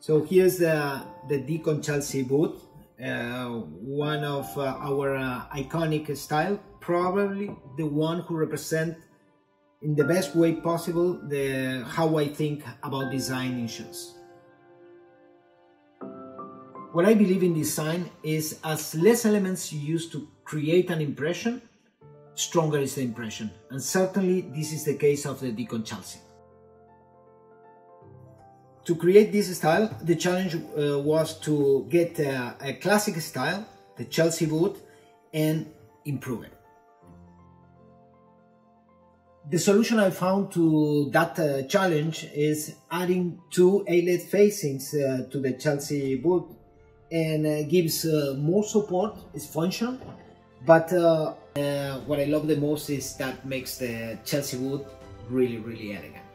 So here's the Decon Chelsea boot, one of our iconic style, probably the one who represent in the best way possible the how I think about designing shoes. What I believe in design is, as less elements you use to create an impression, stronger is the impression, and certainly this is the case of the Decon Chelsea. To create this style, the challenge was to get a classic style, the Chelsea boot, and improve it. The solution I found to that challenge is adding two eyelet facings to the Chelsea boot, and gives more support, it's function, but what I love the most is that makes the Chelsea boot really, really elegant.